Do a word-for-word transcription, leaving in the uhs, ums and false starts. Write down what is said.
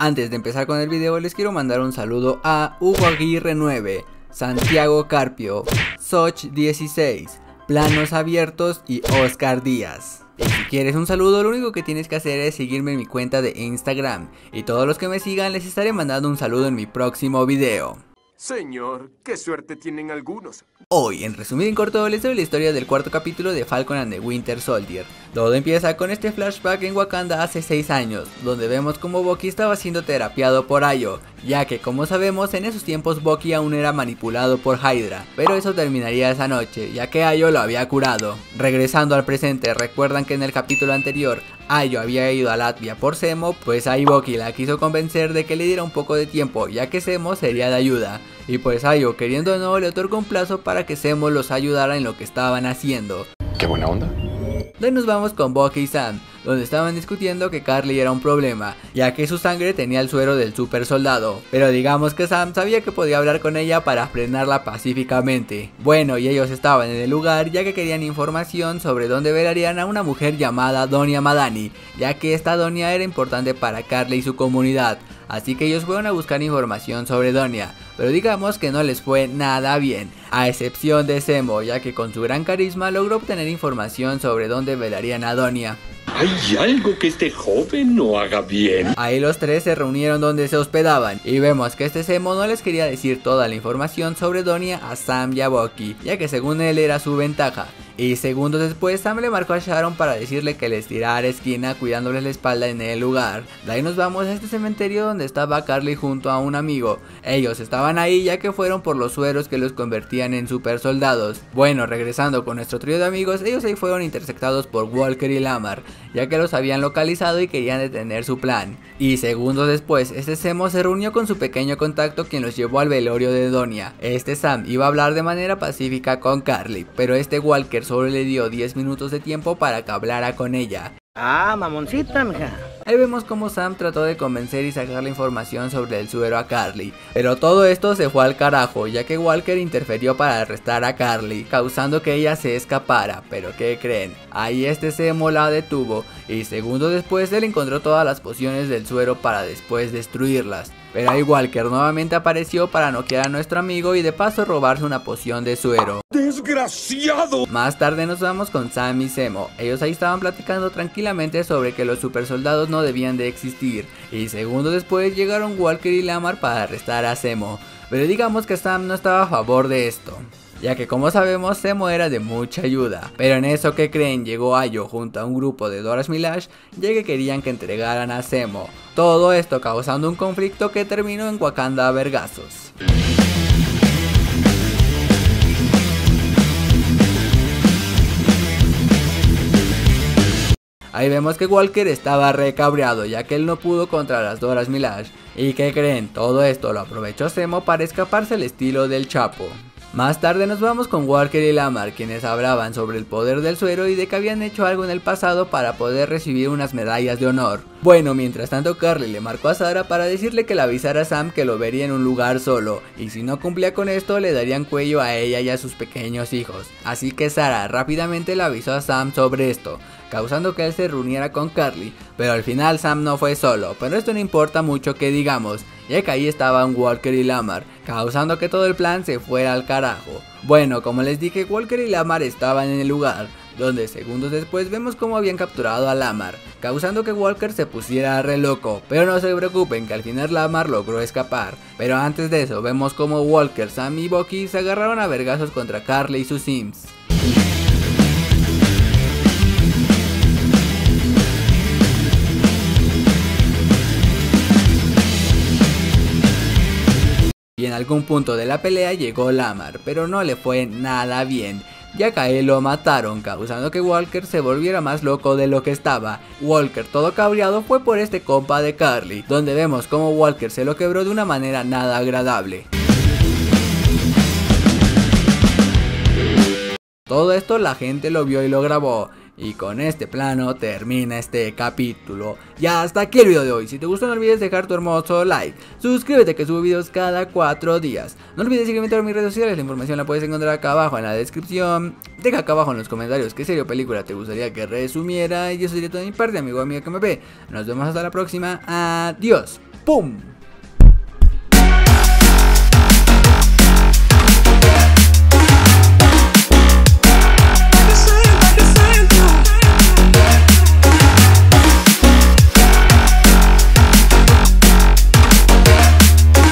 Antes de empezar con el video les quiero mandar un saludo a Hugo Aguirre nueve, Santiago Carpio, SOCH dieciséis, Planos Abiertos y Oscar Díaz. Y si quieres un saludo, lo único que tienes que hacer es seguirme en mi cuenta de Instagram, y todos los que me sigan les estaré mandando un saludo en mi próximo video. Señor, qué suerte tienen algunos. Hoy, en resumido y corto, les doy la historia del cuarto capítulo de Falcon and the Winter Soldier. Todo empieza con este flashback en Wakanda hace seis años, donde vemos como Bucky estaba siendo terapiado por Ayo, ya que como sabemos en esos tiempos Bucky aún era manipulado por Hydra, pero eso terminaría esa noche, ya que Ayo lo había curado. Regresando al presente, recuerdan que en el capítulo anterior Ayo había ido a Latvia por Zemo, pues ahí Bucky la quiso convencer de que le diera un poco de tiempo, ya que Zemo sería de ayuda. Y pues Ayo, queriendo o no, le otorgó un plazo para que Zemo los ayudara en lo que estaban haciendo. ¿Qué buena onda? Entonces nos vamos con Bucky y Sam, donde estaban discutiendo que Carly era un problema, ya que su sangre tenía el suero del super soldado, pero digamos que Sam sabía que podía hablar con ella para frenarla pacíficamente. Bueno, y ellos estaban en el lugar ya que querían información sobre dónde velarían a una mujer llamada Donia Madani, ya que esta Donia era importante para Carly y su comunidad, así que ellos fueron a buscar información sobre Donia, pero digamos que no les fue nada bien, a excepción de Zemo, ya que con su gran carisma logró obtener información sobre dónde velarían a Donia. Hay algo que este joven no haga bien. Ahí los tres se reunieron donde se hospedaban, y vemos que este Zemo no les quería decir toda la información sobre Donia a Sam y a Bucky, ya que según él era su ventaja. Y segundos después Sam le marcó a Sharon para decirle que les tirara esquina cuidándoles la espalda en el lugar. De ahí nos vamos a este cementerio donde estaba Carly junto a un amigo. Ellos estaban ahí ya que fueron por los sueros que los convertían en super soldados. Bueno, regresando con nuestro trío de amigos, ellos ahí fueron interceptados por Walker y Lamar, ya que los habían localizado y querían detener su plan. Y segundos después este Zemo se reunió con su pequeño contacto quien los llevó al velorio de Donia. Este Sam iba a hablar de manera pacífica con Carly, pero este Walker solo le dio diez minutos de tiempo para que hablara con ella. Ah, mamoncita, mija. Ahí vemos cómo Sam trató de convencer y sacar la información sobre el suero a Carly, pero todo esto se fue al carajo, ya que Walker interfirió para arrestar a Carly, causando que ella se escapara, pero ¿qué creen? Ahí este Zemo la detuvo, y segundos después él encontró todas las pociones del suero para después destruirlas. Pero ahí Walker nuevamente apareció para noquear a nuestro amigo y de paso robarse una poción de suero. ¡Desgraciado! Más tarde nos vamos con Sam y Zemo. Ellos ahí estaban platicando tranquilamente sobre que los supersoldados no debían de existir, y segundos después llegaron Walker y Lamar para arrestar a Zemo. Pero digamos que Sam no estaba a favor de esto, ya que como sabemos Zemo era de mucha ayuda. Pero en eso, que creen? Llegó Ayo junto a un grupo de Dora Milaje, ya que querían que entregaran a Zemo. Todo esto causando un conflicto que terminó en Wakanda a vergazos. Ahí vemos que Walker estaba recabreado, ya que él no pudo contra las Dora Milaje. ¿Y qué creen? Todo esto lo aprovechó Zemo para escaparse al estilo del Chapo. Más tarde nos vamos con Walker y Lamar, quienes hablaban sobre el poder del suero y de que habían hecho algo en el pasado para poder recibir unas medallas de honor. Bueno, mientras tanto Carly le marcó a Sara para decirle que le avisara a Sam que lo vería en un lugar solo, y si no cumplía con esto le darían cuello a ella y a sus pequeños hijos. Así que Sara rápidamente le avisó a Sam sobre esto, causando que él se reuniera con Carly, pero al final Sam no fue solo, pero esto no importa mucho que digamos, ya que ahí estaban Walker y Lamar, causando que todo el plan se fuera al carajo. Bueno, como les dije, Walker y Lamar estaban en el lugar, donde segundos después vemos cómo habían capturado a Lamar, causando que Walker se pusiera re loco, pero no se preocupen que al final Lamar logró escapar. Pero antes de eso vemos cómo Walker, Sam y Bucky se agarraron a vergazos contra Carly y sus Sims. Y en algún punto de la pelea llegó Lamar, pero no le fue nada bien, ya que a él lo mataron, causando que Walker se volviera más loco de lo que estaba. Walker todo cabreado fue por este compa de Carly, donde vemos cómo Walker se lo quebró de una manera nada agradable. Todo esto la gente lo vio y lo grabó, Y con este plano termina este capítulo. Y hasta aquí el video de hoy. Si te gustó, no olvides dejar tu hermoso like. Suscríbete, que subo videos cada cuatro días. No olvides seguirme en todas mis redes sociales. La información la puedes encontrar acá abajo en la descripción. Deja acá abajo en los comentarios qué serie o película te gustaría que resumiera. Y eso sería todo de mi parte, amigo o amiga que me ve. Nos vemos hasta la próxima. Adiós. ¡Pum!